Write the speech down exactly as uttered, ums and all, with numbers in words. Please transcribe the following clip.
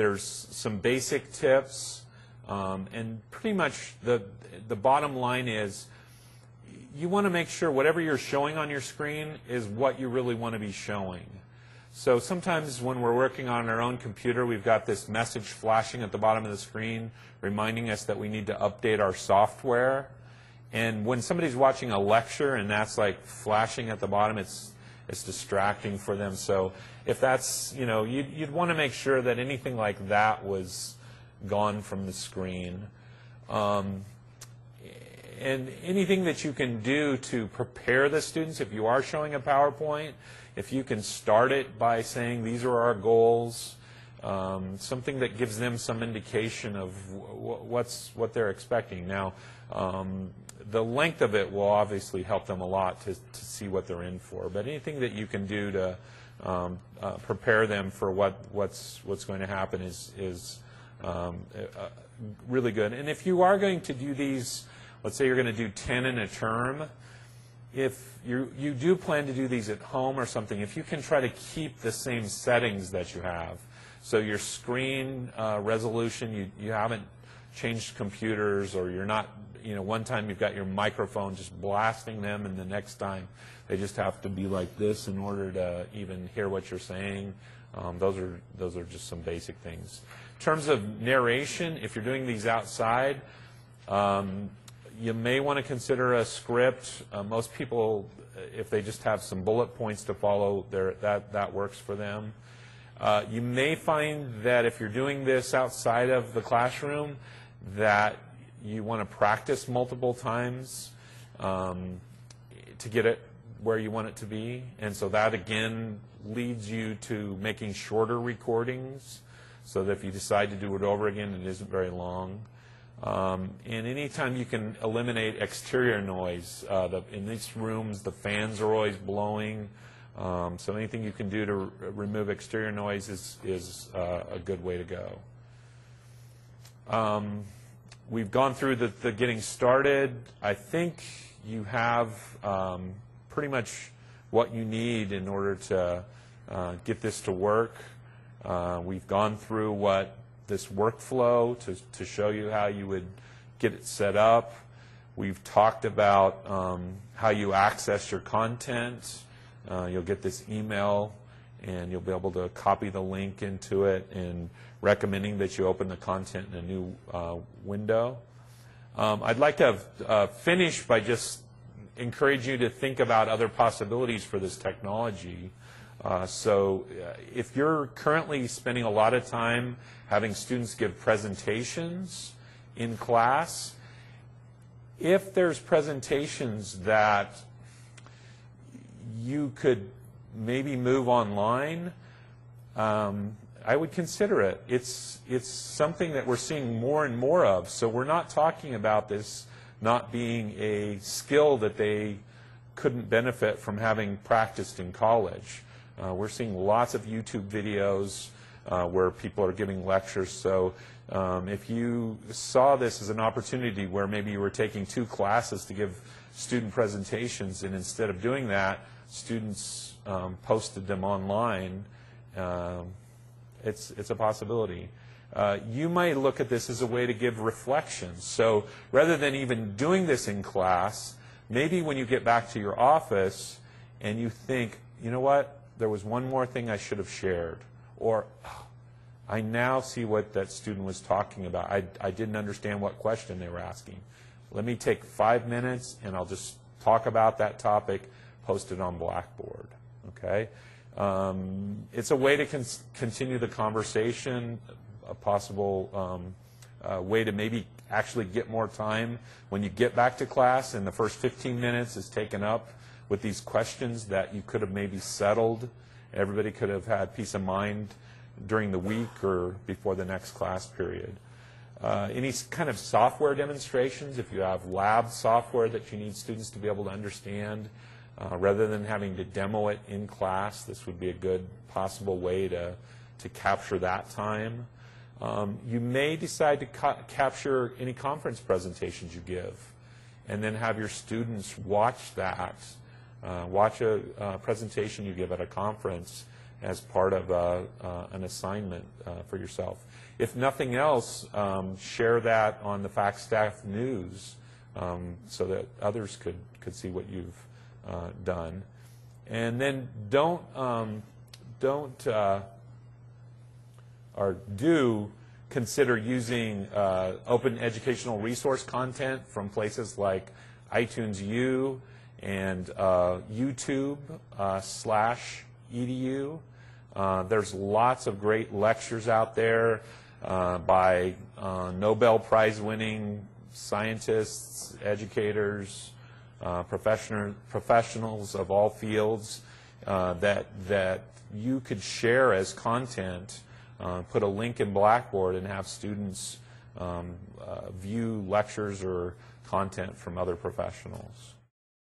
There's some basic tips, um, and pretty much the the bottom line is you want to make sure whatever you're showing on your screen is what you really want to be showing. So sometimes when we're working on our own computer, we've got this message flashing at the bottom of the screen reminding us that we need to update our software. And when somebody's watching a lecture and that's like flashing at the bottom, it's it's distracting for them. So if that's, you know, you'd, you'd want to make sure that anything like that was gone from the screen. Um, and anything that you can do to prepare the students, if you are showing a PowerPoint, if you can start it by saying these are our goals, um, something that gives them some indication of wh what's what they're expecting. Now, um, the length of it will obviously help them a lot to, to see what they're in for. But anything that you can do to um, uh, prepare them for what, what's, what's going to happen is, is um, uh, really good. And if you are going to do these, let's say you're going to do ten in a term, if you, you do plan to do these at home or something, if you can try to keep the same settings that you have. So your screen uh, resolution, you, you haven't changed computers, or you're not, you know, one time you've got your microphone just blasting them, and the next time they just have to be like this in order to even hear what you're saying. Um, those are those are just some basic things. In terms of narration, if you're doing these outside, um, you may want to consider a script. Uh, most people, if they just have some bullet points to follow, that that works for them. Uh, you may find that if you're doing this outside of the classroom, that you want to practice multiple times um, to get it where you want it to be. And so that, again, leads you to making shorter recordings so that if you decide to do it over again, it isn't very long. Um, and anytime you can eliminate exterior noise, uh, the, in these rooms, the fans are always blowing. Um, so anything you can do to r remove exterior noise is, is uh, a good way to go. Um, We've gone through the, the getting started. I think you have um, pretty much what you need in order to uh, get this to work. Uh, we've gone through what this workflow to, to show you how you would get it set up. We've talked about um, how you access your content. Uh, you'll get this email, and you'll be able to copy the link into it, and recommending that you open the content in a new uh, window. Um, I'd like to have, uh, finish by just encourage you to think about other possibilities for this technology. Uh, so uh, if you're currently spending a lot of time having students give presentations in class, if there's presentations that you could maybe move online, um, I would consider it. It's, it's something that we're seeing more and more of. So we're not talking about this not being a skill that they couldn't benefit from having practiced in college. Uh, we're seeing lots of YouTube videos uh, where people are giving lectures. So um, if you saw this as an opportunity where maybe you were taking two classes to give student presentations, and instead of doing that, students um, posted them online, um, It's, it's a possibility. Uh, you might look at this as a way to give reflection. So rather than even doing this in class, maybe when you get back to your office and you think, you know what, there was one more thing I should have shared. Or, oh, I now see what that student was talking about. I, I didn't understand what question they were asking. Let me take five minutes and I'll just talk about that topic, post it on Blackboard, okay? Um, it's a way to con continue the conversation, a possible um, uh, way to maybe actually get more time when you get back to class and the first fifteen minutes is taken up with these questions that you could have maybe settled. Everybody could have had peace of mind during the week or before the next class period. Uh, any kind of software demonstrations, if you have lab software that you need students to be able to understand, Uh, rather than having to demo it in class, this would be a good possible way to, to capture that time. Um, you may decide to ca capture any conference presentations you give and then have your students watch that, uh, watch a uh, presentation you give at a conference as part of a, uh, an assignment uh, for yourself. If nothing else, um, share that on the FactStaff News um, so that others could, could see what you've uh, done. And then don't, um, don't uh, or do consider using uh, open educational resource content from places like iTunes U and uh, YouTube uh, slash edu. Uh, there's lots of great lectures out there uh, by uh, Nobel Prize winning scientists, educators, uh, professional, professionals of all fields uh, that, that you could share as content, uh, put a link in Blackboard and have students um, uh, view lectures or content from other professionals.